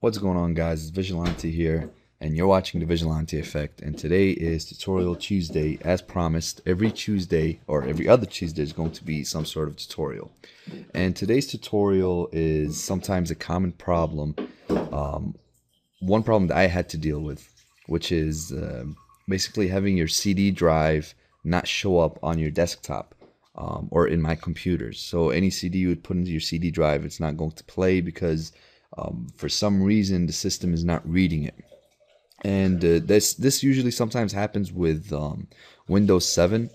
What's going on, guys? It's Vigilante here, and you're watching The Vigilante Effect, and today is Tutorial Tuesday. As promised, every Tuesday or every other Tuesday is going to be some sort of tutorial. And today's tutorial is sometimes a common problem, one problem that I had to deal with, which is basically having your CD drive not show up on your desktop. Or in my computers. So any CD you would put into your CD drive, it's not going to play because for some reason the system is not reading it. And this usually sometimes happens with Windows 7.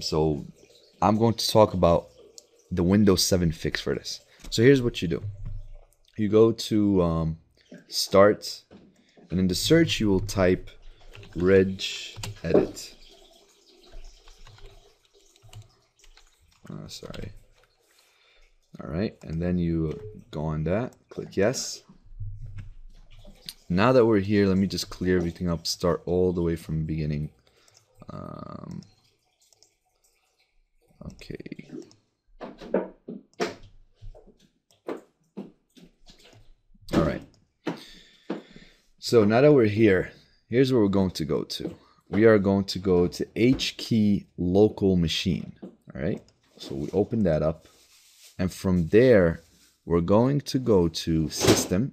So I'm going to talk about the Windows 7 fix for this. So here's what you do. You go to Start, and in the search you will type Regedit. All right, and then you go on that, click yes. Now that we're here, let me just clear everything up, start all the way from the beginning. Okay. All right. So now that we're here, here's where we're going to go to. We are going to go to HKEY_LOCAL_MACHINE, all right? So we open that up, and from there we're going to go to System,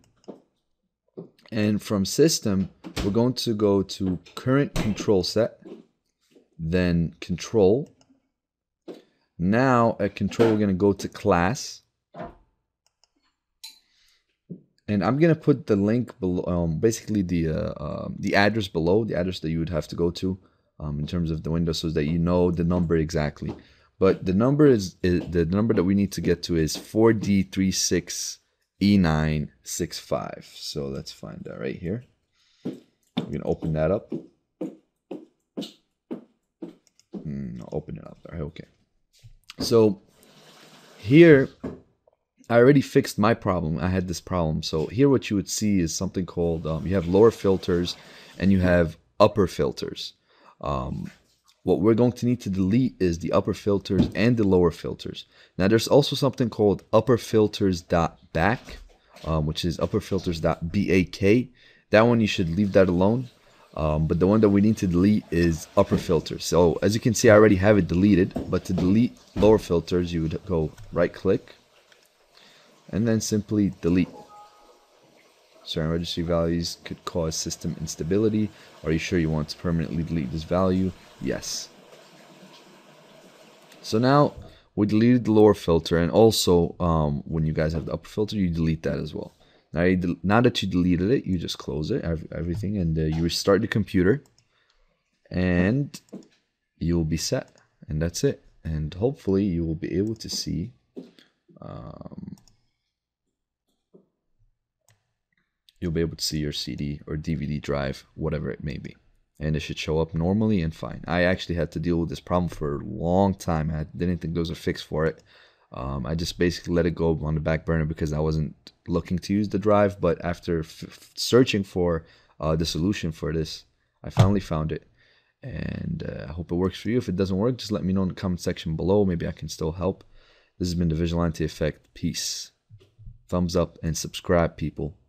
and from System we're going to go to Current Control Set, then Control. Now at Control we're going to go to Class, and I'm going to put the link below, basically the address below, the address that you would have to go to in terms of the window, so that you know the number exactly. But the number is the number that we need to get to is 4D36E965. So let's find that right here. I'm gonna open that up. I'll open it up. All right, okay. So here, I already fixed my problem. I had this problem. So here, what you would see is something called you have lower filters and you have upper filters. What we're going to need to delete is the upper filters and the lower filters. Now there's also something called upper filters.back, which is upper filters.bak. That one you should leave that alone, but the one that we need to delete is upper filters. So as you can see, I already have it deleted, but to delete lower filters you would go right click and then simply delete. Certain registry values could cause system instability. Are you sure you want to permanently delete this value? Yes. So now we deleted the lower filter, and also when you guys have the upper filter, you delete that as well. Now, now that you deleted it, you just close it, everything, and you restart the computer, and you'll be set. And that's it. And hopefully you will be able to see you'll be able to see your CD or DVD drive, whatever it may be. And it should show up normally and fine. I actually had to deal with this problem for a long time. I didn't think there was a fix for it. I just basically let it go on the back burner because I wasn't looking to use the drive. But after searching for the solution for this, I finally found it. And I hope it works for you. If it doesn't work, just let me know in the comment section below. Maybe I can still help. This has been The Vigilante Effect. Peace. Thumbs up and subscribe, people.